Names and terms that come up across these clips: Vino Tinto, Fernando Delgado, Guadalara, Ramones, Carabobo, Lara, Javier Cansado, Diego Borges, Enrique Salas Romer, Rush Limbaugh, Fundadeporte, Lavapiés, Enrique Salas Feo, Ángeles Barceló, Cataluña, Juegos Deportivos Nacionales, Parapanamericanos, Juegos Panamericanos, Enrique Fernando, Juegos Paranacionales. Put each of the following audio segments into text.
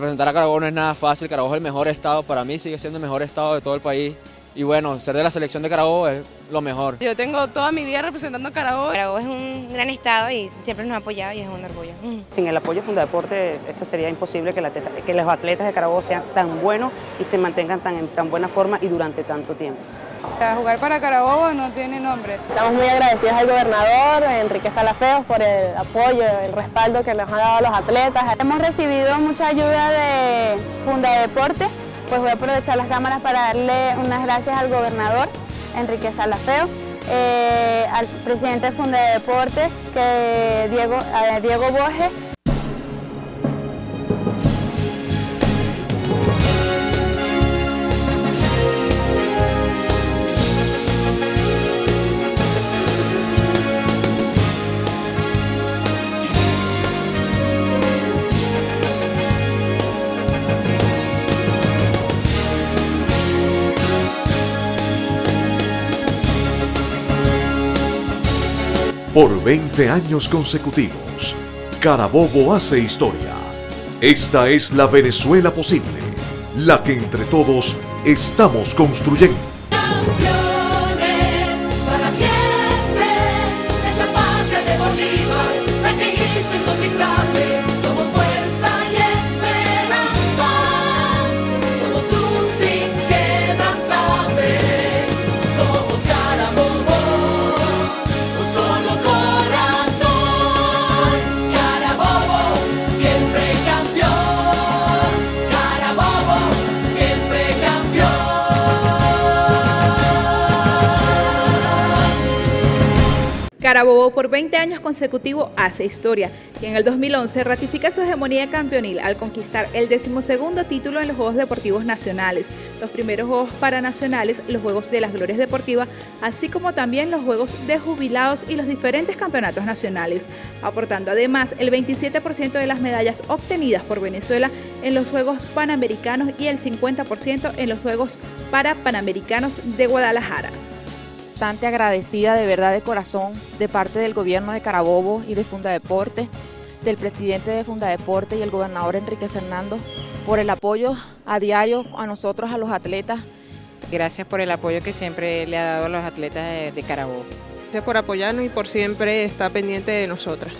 Representar a Carabobo no es nada fácil, Carabobo es el mejor estado, para mí sigue siendo el mejor estado de todo el país y bueno, ser de la selección de Carabobo es lo mejor. Yo tengo toda mi vida representando a Carabobo. Carabobo es un gran estado y siempre nos ha apoyado y es un orgullo. Sin el apoyo de Fundadeporte eso sería imposible que los atletas de Carabobo sean tan buenos y se mantengan en tan buena forma y durante tanto tiempo. Para jugar para Carabobo no tiene nombre. Estamos muy agradecidos al gobernador Enrique Salas Feo por el apoyo, el respaldo que nos ha dado a los atletas. Hemos recibido mucha ayuda de Fundadeporte, pues voy a aprovechar las cámaras para darle unas gracias al gobernador Enrique Salas Feo, al presidente de Fundadeporte, que Diego Borges. Por 20 años consecutivos, Carabobo hace historia. Esta es la Venezuela posible, la que entre todos estamos construyendo. Campeones para siempre, es la patria de Bolívar, la que hizo inconquistable. Somos fuerza y esperanza, somos luz inquebrantable, somos Carabobo. Carabobo por 20 años consecutivos hace historia y en el 2011 ratifica su hegemonía campeonil al conquistar el 12º título en los Juegos Deportivos Nacionales, los primeros Juegos Paranacionales, los Juegos de las Glorias Deportivas, así como también los Juegos de Jubilados y los diferentes campeonatos nacionales, aportando además el 27% de las medallas obtenidas por Venezuela en los Juegos Panamericanos y el 50% en los Juegos Parapanamericanos de Guadalajara. Bastante agradecida de verdad de corazón de parte del gobierno de Carabobo y de Fundadeporte, del presidente de Fundadeporte y el gobernador Enrique Fernando por el apoyo a diario a nosotros, a los atletas. Gracias por el apoyo que siempre le ha dado a los atletas de Carabobo. Gracias por apoyarnos y por siempre estar pendiente de nosotras.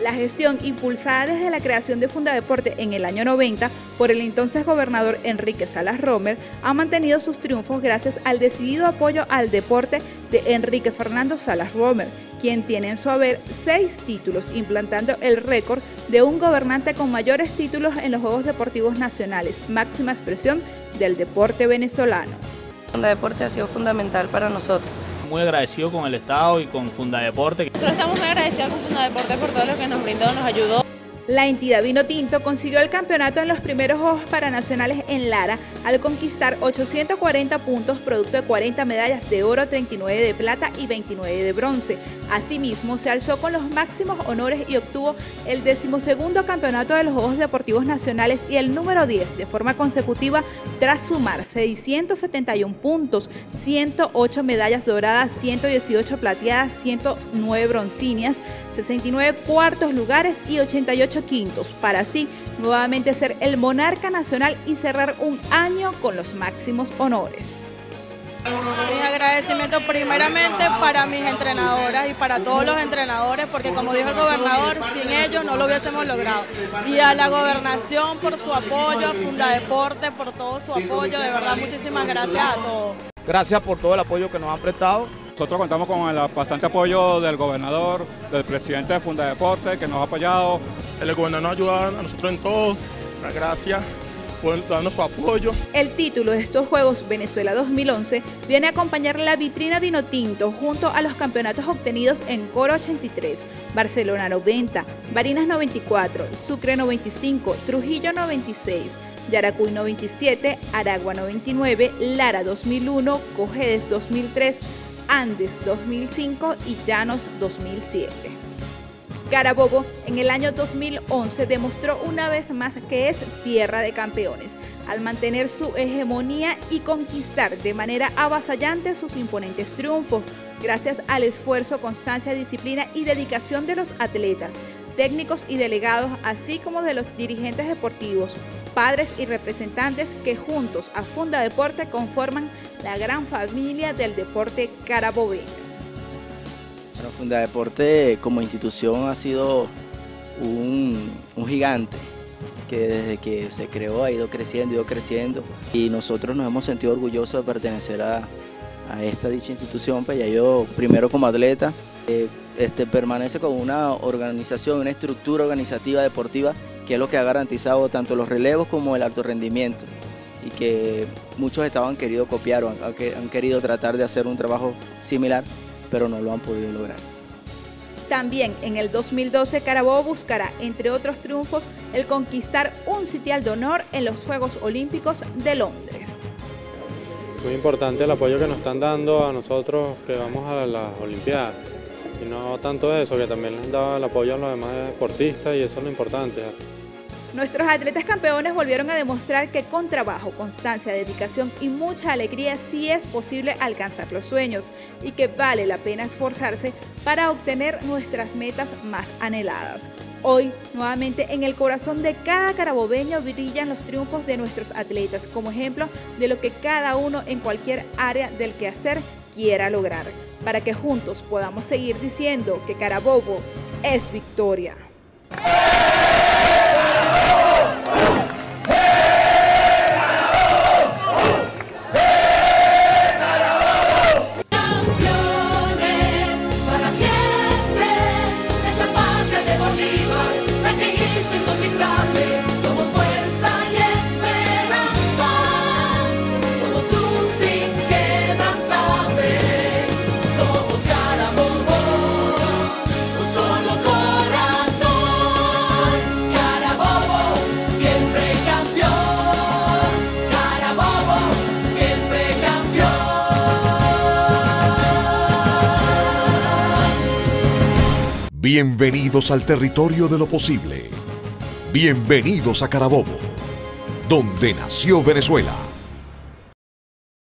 La gestión impulsada desde la creación de Fundadeporte en el año 90 por el entonces gobernador Enrique Salas Romer ha mantenido sus triunfos gracias al decidido apoyo al deporte de Enrique Fernando Salas Romer, quien tiene en su haber 6 títulos, implantando el récord de un gobernante con mayores títulos en los Juegos Deportivos Nacionales, máxima expresión del deporte venezolano. Fundadeporte ha sido fundamental para nosotros. Muy agradecido con el Estado y con Fundadeporte. Nosotros estamos muy agradecidos con Fundadeporte por todo lo que nos brindó, nos ayudó. La entidad Vino Tinto consiguió el campeonato en los primeros Juegos Paranacionales en Lara al conquistar 840 puntos, producto de 40 medallas de oro, 39 de plata y 29 de bronce. Asimismo, se alzó con los máximos honores y obtuvo el 12º campeonato de los Juegos Deportivos Nacionales y el número 10 de forma consecutiva tras sumar 671 puntos, 108 medallas doradas, 118 plateadas, 109 broncíneas, 69 cuartos lugares y 88 quintos, para así nuevamente ser el monarca nacional y cerrar un año con los máximos honores. Mis agradecimientos primeramente para mis entrenadoras y para todos los entrenadores, porque como dijo el gobernador, sin ellos no lo hubiésemos logrado. Y a la gobernación por su apoyo, a Fundadeporte por todo su apoyo, de verdad muchísimas gracias a todos. Gracias por todo el apoyo que nos han prestado. Nosotros contamos con el bastante apoyo del gobernador, del presidente de Fundadeporte, que nos ha apoyado. El gobernador nos ha ayudado a nosotros en todo. Gracias por darnos su apoyo. El título de estos Juegos Venezuela 2011 viene a acompañar la vitrina Vino Tinto junto a los campeonatos obtenidos en Coro 83, Barcelona 90, Barinas 94, Sucre 95, Trujillo 96. Yaracuy 97, Aragua 99, Lara 2001, Cojedes 2003, Andes 2005 y Llanos 2007. Carabobo en el año 2011 demostró una vez más que es tierra de campeones, al mantener su hegemonía y conquistar de manera avasallante sus imponentes triunfos, gracias al esfuerzo, constancia, disciplina y dedicación de los atletas, técnicos y delegados, así como de los dirigentes deportivos, padres y representantes que juntos a Fundadeporte conforman la gran familia del deporte carabobeño. Bueno, Fundadeporte como institución ha sido un gigante que desde que se creó ha ido creciendo y nosotros nos hemos sentido orgullosos de pertenecer a esta dicha institución. Pues ya yo primero como atleta permanece con una organización, una estructura organizativa deportiva que es lo que ha garantizado tanto los relevos como el alto rendimiento y que muchos estaban querido copiar o han querido tratar de hacer un trabajo similar, pero no lo han podido lograr. También en el 2012 Carabobo buscará, entre otros triunfos, el conquistar un sitial de honor en los Juegos Olímpicos de Londres. Muy importante el apoyo que nos están dando a nosotros que vamos a las Olimpiadas. Y no tanto eso, que también les daba el apoyo a los demás deportistas y eso es lo importante. Nuestros atletas campeones volvieron a demostrar que con trabajo, constancia, dedicación y mucha alegría sí es posible alcanzar los sueños y que vale la pena esforzarse para obtener nuestras metas más anheladas. Hoy, nuevamente, en el corazón de cada carabobeño brillan los triunfos de nuestros atletas como ejemplo de lo que cada uno en cualquier área del quehacer quiera lograr, para que juntos podamos seguir diciendo que Carabobo es victoria. Bienvenidos al territorio de lo posible. Bienvenidos a Carabobo, donde nació Venezuela.